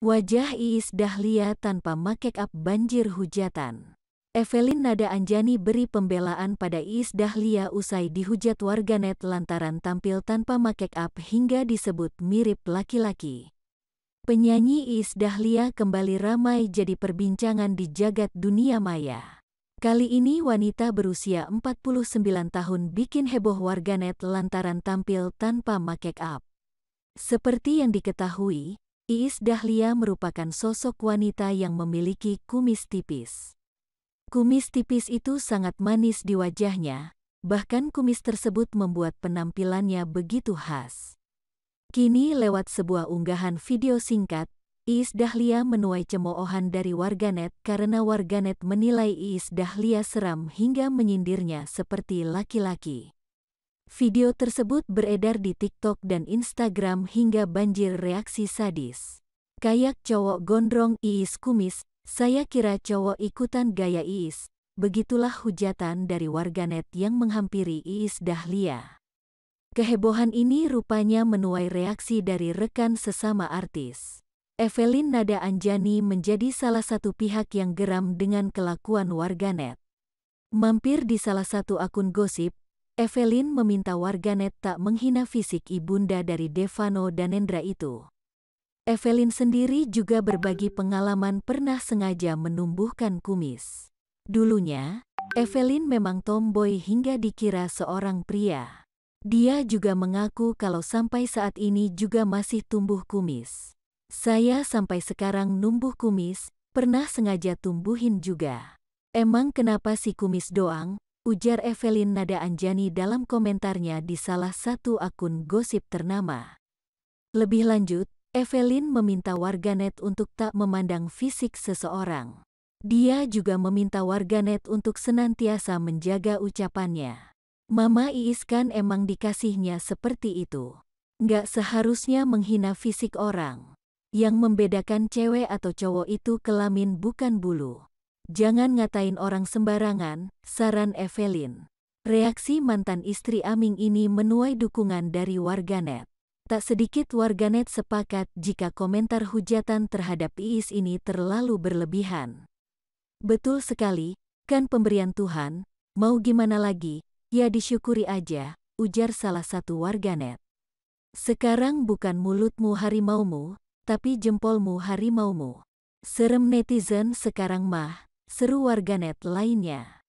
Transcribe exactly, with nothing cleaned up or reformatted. Wajah Iis Dahlia tanpa make-up banjir hujatan. Evelin Nada Anjani beri pembelaan pada Iis Dahlia usai dihujat warganet lantaran tampil tanpa make-up hingga disebut mirip laki-laki. Penyanyi Iis Dahlia kembali ramai jadi perbincangan di jagat dunia maya. Kali ini wanita berusia empat puluh sembilan tahun bikin heboh warganet lantaran tampil tanpa make-up. Seperti yang diketahui, Iis Dahlia merupakan sosok wanita yang memiliki kumis tipis. Kumis tipis itu sangat manis di wajahnya, bahkan kumis tersebut membuat penampilannya begitu khas. Kini lewat sebuah unggahan video singkat, Iis Dahlia menuai cemoohan dari warganet karena warganet menilai Iis Dahlia seram hingga menyindirnya seperti laki-laki. Video tersebut beredar di TikTok dan Instagram hingga banjir reaksi sadis. Kayak cowok gondrong Iis kumis, saya kira cowok ikutan gaya Iis. Begitulah hujatan dari warganet yang menghampiri Iis Dahlia. Kehebohan ini rupanya menuai reaksi dari rekan sesama artis. Evelin Nada Anjani menjadi salah satu pihak yang geram dengan kelakuan warganet. Mampir di salah satu akun gosip, Evelin meminta warganet tak menghina fisik ibunda dari Devano Danendra itu. Evelin sendiri juga berbagi pengalaman pernah sengaja menumbuhkan kumis. Dulunya, Evelin memang tomboy hingga dikira seorang pria. Dia juga mengaku kalau sampai saat ini juga masih tumbuh kumis. Saya sampai sekarang numbuh kumis, pernah sengaja tumbuhin juga. Emang kenapa sih kumis doang? Ujar Evelin Nada Anjani dalam komentarnya di salah satu akun gosip ternama. Lebih lanjut, Evelin meminta warganet untuk tak memandang fisik seseorang. Dia juga meminta warganet untuk senantiasa menjaga ucapannya. Mama Iis kan emang dikasihnya seperti itu. Nggak seharusnya menghina fisik orang. Yang membedakan cewek atau cowok itu kelamin bukan bulu. Jangan ngatain orang sembarangan, saran Evelin. Reaksi mantan istri Aming ini menuai dukungan dari warganet. Tak sedikit warganet sepakat jika komentar hujatan terhadap Iis ini terlalu berlebihan. Betul sekali, kan pemberian Tuhan, mau gimana lagi, ya disyukuri aja, ujar salah satu warganet. Sekarang bukan mulutmu harimaumu, tapi jempolmu harimaumu. Serem netizen sekarang mah. Seru warganet lainnya.